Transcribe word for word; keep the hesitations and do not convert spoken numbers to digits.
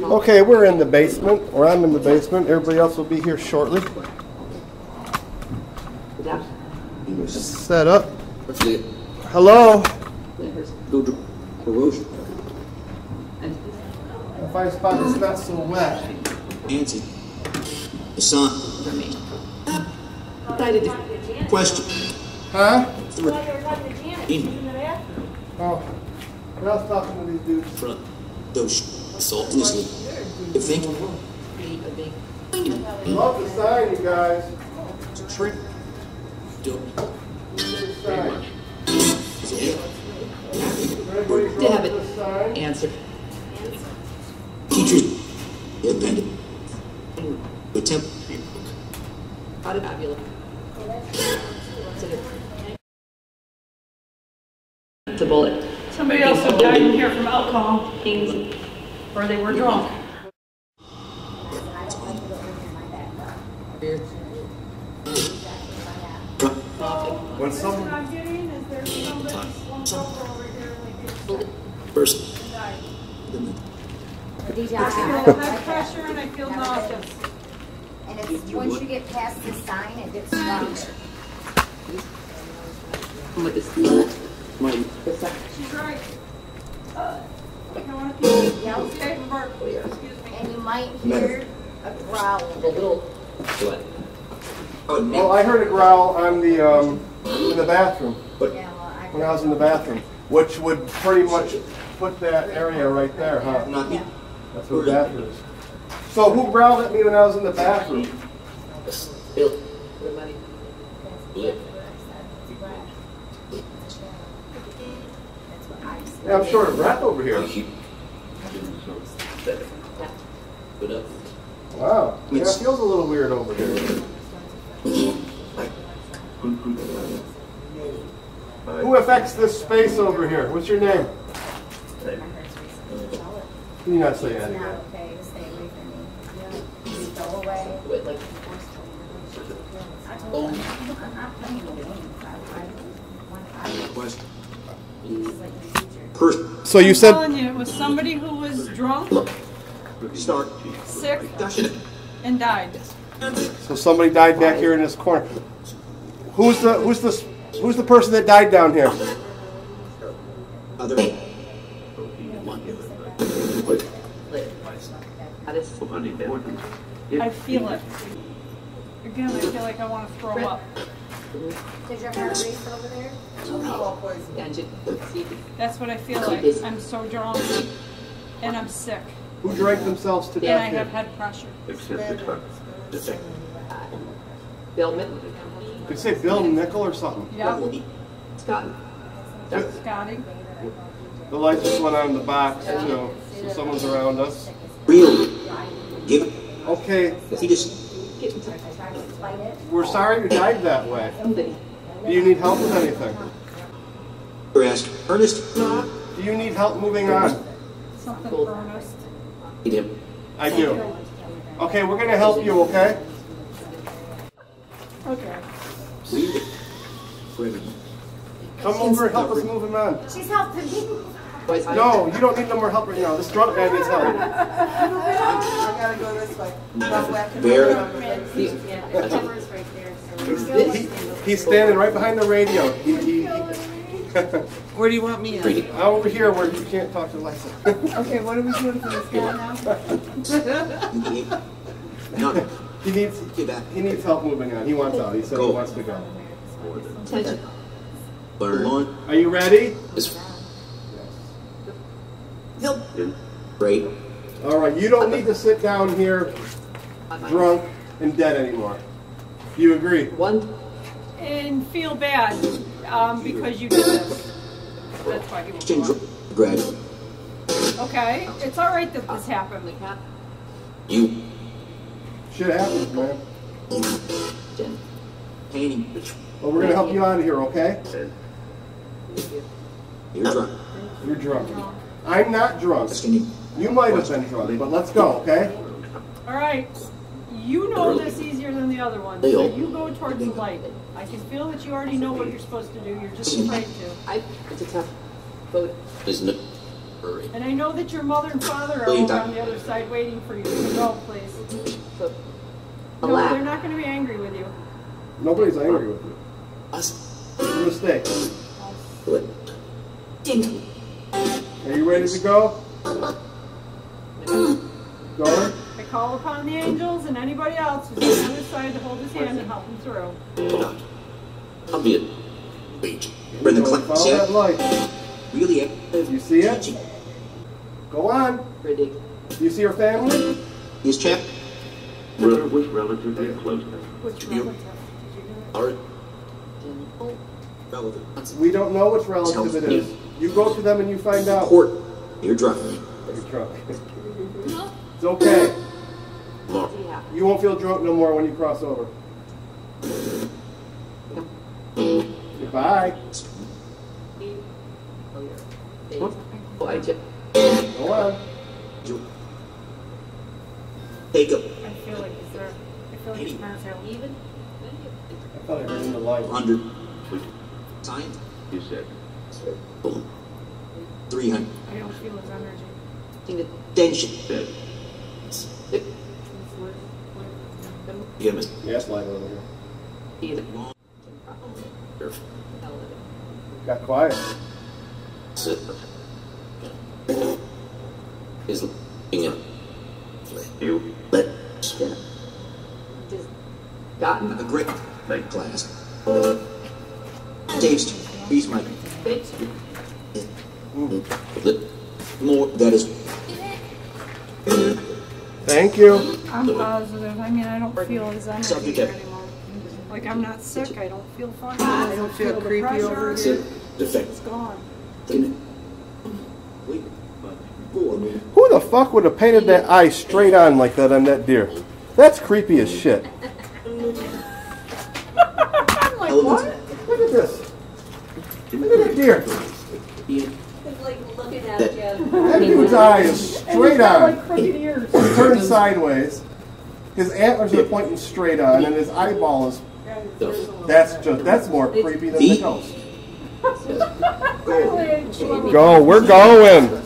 Okay, we're in the basement, or I'm in the basement. Everybody else will be here shortly. Set up. Hello. The fire spot is not so wet. Answer. The sun. Question. Huh? Oh. What else talking to these dudes? Front. Those salt in the sleep. You think? Love the sign, you guys. It's a trick. Do it. To have it. Answer. Teachers. Independent. Attempt. How did Abula? It's a bullet. Somebody else who died in here from alcohol, things, or they were drunk. When someone, what I'm getting is there's some local over here like it's first. I feel high pressure and I feel nauseous. And it's once you get past the sign, it gets stronger. She's right. Uh, I want to be excuse me. And you might hear a growl. A little. What? Oh, well, I heard a growl on the um in the bathroom. But yeah, well, I when I was in the bathroom, which would pretty much put that area right there, huh? Not yeah. That's what the bathroom is. So who growled at me when I was in the bathroom? Yeah. Yeah, I'm short of breath over here. Wow. Yeah, it feels a little weird over here. Who affects this space over here? What's your name? You're not saying that. It's not okay to stay away from me. Go away. I'm not playing the games. I want to. So you I'm said. Telling you, it was somebody who was drunk, Start. sick, and died. So somebody died back here in this corner. Who's the who's the who's the person that died down here? I feel it. Again, I feel like I want to throw up. Did your heart race over there? That's what I feel like. I'm so drunk and I'm sick. Who drank themselves to death? And I have head pressure. Bill Nickel. Did you say Bill Nickel or something? Yeah. Scotty. Scotty. The lights just went on in the box, you know, so someone's around us. Really? Give it. Okay. He just. We're sorry you died that way. Do you need help with anything? Ernest. Do you need help moving on? Something for Ernest. I do. Okay, we're going to help you, okay? Okay. Come over and help us move him on. She's helping me. No, you don't need no more help right now. This drunk guy needs help. I gotta go this way. The camera's right there. He's standing right behind the radio. He, he, where do you want me at? I'm over here where you can't talk to Lisa. Okay, what are we doing for this guy now? No. He needs he needs help moving on. He wants out. He said he wants to go. Are you ready? Nope. Great. All right, you don't need to sit down here drunk and dead anymore. You agree? One. And feel bad um, because you did this. That's why people do it. Okay, it's all right that this happened. You. Shit happens, man. Well, we're going to help you out of here, okay? You're drunk. You're drunk. I'm not drunk. You might have been drunk, but let's go, okay? All right. You know this easier than the other one, so you go towards the light. I can feel that you already know what you're supposed to do. You're just afraid to. I, it's a tough vote. Isn't it? hurry. And I know that your mother and father are over on the other side waiting for you, so go, please. So, no, they're not going to be angry with you. Nobody's angry with you. It's a mistake. Are you ready to go? Going? I call upon the angels and anybody else who's on the other side to hold his hand and help him through. I'll be a beach. We're in the clouds. Follow that light. Really? You see it? Go on. Do you see your family? Yes, chap. Which relative did you do? Relative. We don't know which relative it is. You go to them and you find out. Court. You're drunk. You're drunk. It's okay. You won't feel drunk no more when you cross over. Goodbye. Go on. Take up. I feel like he's there. I feel like he's not even. I thought I heard him the light. one hundred. Time? You said. Boom. three hundred. I don't feel his energy. Tension. Yes, light over here. Got quiet. Sit. Is in you let yeah. Gotten a great night class. Taste, he's my more that is. Thank you. I'm positive. I mean, I don't feel his energy anymore. Like I'm not sick. I don't feel fun. I don't feel, I don't feel creepy pressure. Over here. It's gone. Who the fuck would have painted that eye straight on like that on that deer? That's creepy as shit. I'm like, what? Look at this. Look at that deer. It's like looking at you. That dude's eye is straight on. Like crooked ears. He turns sideways. His antlers are pointing straight on, and his eyeball is. That's just. That's more creepy than the ghost. Go. We're going.